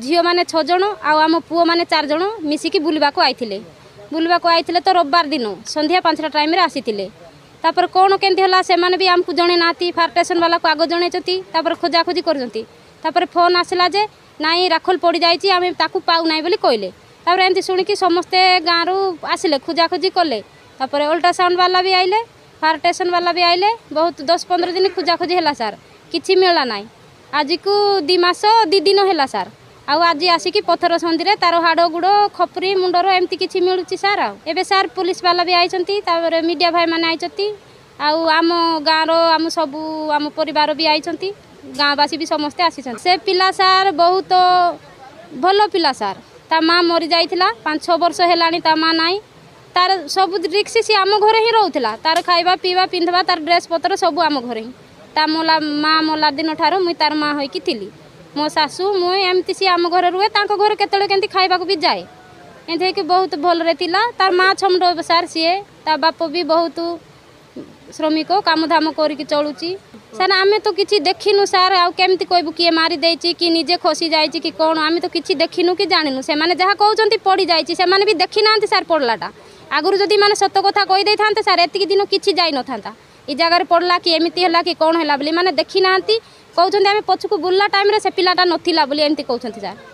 झील मैंने छजण आम पुओ मैंने चारजण मिसिकी बुलवाक आई थे तो रविवार दिन संध्या 5टा टाइम आसीते तापर कौन केमती है से मैंने भी आमको जणे ना फायर स्टेशन वाला को आग जनईपर खोजाखोजी कर फोन आसला जे नाई राखोल पड़ जाए पाऊना बोली कहले एमती शुणिकी समस्ते गाँव रु आसिले खोजाखोजी कले अल्ट्रासाउंड वाला भी आइले फायर स्टेशन वाला भी आइले बहुत 10-15 दिन खोजाखोजी है सार कि मिलला ना आज को 2 मास 2 दिन है सार आज आसिकी पथर संधि रे तार हाड़ गुड़ खपरी मुंडर एमती कि मिलूँ सार एबे सार पुलिस वाला भी आई मीडिया भाई मैंने आम गाँव रम सब आम परिवार भी आई गाँववासी भी समस्ते आसी से पिला सार बहुत भल पिला सार ता माँ मरी जाइथिला 5-6 वर्ष हेलानी ता माँ नाई तार सब रिक्स सी आम घरे ही रोला तार खाइबा पीवा पिंधवा तार ड्रेस पतर सब आम घरे ही ता मोला माँ मोला दिन ठार मुई तार माँ होइकी थिली मो सासू मुई एमती सी आम घर रुए तांको घर केतले केंती खाइबा को भी जाए एंथे कि बहुत भल रे थिला तार माँ छमडो सार सीए ता बाप भी बहुत श्रमिक काम धाम करिक चलुची सार आमे तो किछि देखिनु सार आ केमती कहबू किए मारी देछि कि निजे खसी जाइछि कि कोन आमे तो किछि देखिनु कि जानिनु से माने जहा कहउचंती पड़ी जाइछि से माने भी देखिनांती सार पड़लाटा आगुरु जदी माने सत्य कथा कहि देथांते सार एतिक दिन किछि जाय न थांता ई जगह रे पड़ला कि एमिति हला कि कोन हला बोली माने देखिनांती कहउचंती आमे पछकु बुल्ला टाइम रे से पिलाटा नथिला बोली एमती कहउचंती सार।